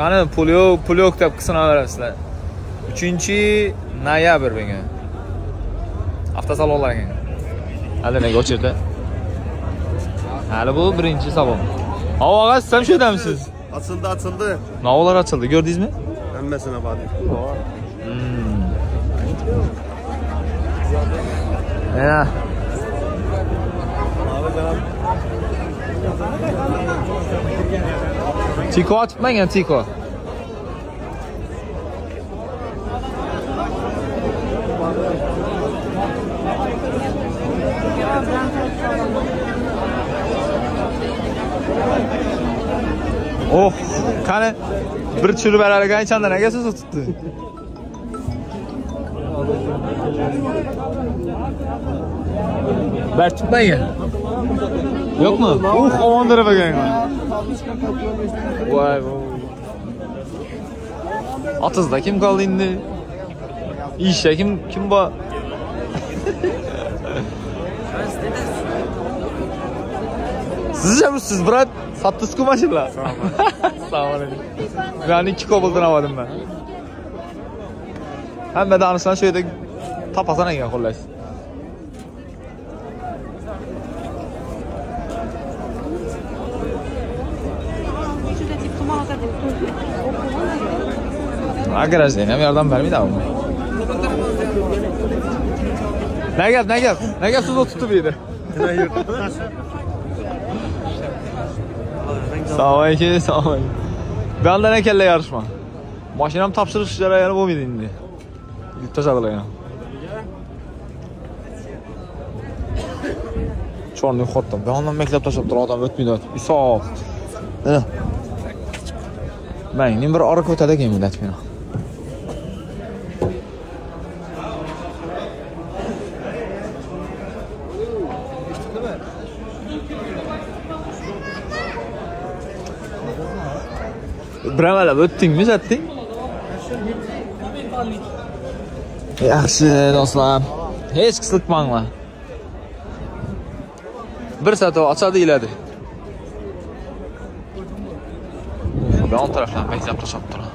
Qani pul yo'q deb qisinaverasizlar. 3-noyabr menga. Avtosalonlar ekan. Hali nega o'chirdi? Hali bu 1-savol. Havoga sizam shu yerdamisiz? Açıldı. Navolar açıldı, gördünüz mü? Hemmesine vardı. Ya. Tiko atmayın ya, tiko. Oh, kani bir chulib aralagan ichanda nega so'z tutdi? Bertmaydi. Yo'qmi? U xovondiravaganman. Voy, voy. Otizda kim qoldi endi? Ishda kim bor? Siz jamsiz, brat. Sattınız mı maşınlar? Sağ olun. Yani 2 kobaldan aldım ben. Hem de anısından şöyle tapasana giden kollayız. Arkadaş Zeynep yardım vermiydi abi. Ne gel suda tuttu bir de. Sağ ol. Ben de ne kelle yarışma. Maşinam tapşırış işlere yani bu muydu indi? Yutta çakıla ya. Çorluyu kottum. Ben ondan meklep taşıp dur adam ötmüydü. İsa. Ben indim bir arı kötede gemi etmiyona. Bravo, ötting mi zaten? Yaxshi dostlar. Hech qisilmanglar. 1 soat ochadi iladi. Ben on tarafdan maktab to'shab turaman.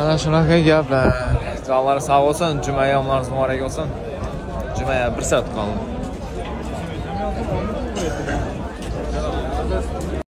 Ana shunaqa gaplar. Sizlar sog' bo'lsin, juma yo'mlaringiz muborak bo'lsin. Juma 1 soat qoldi.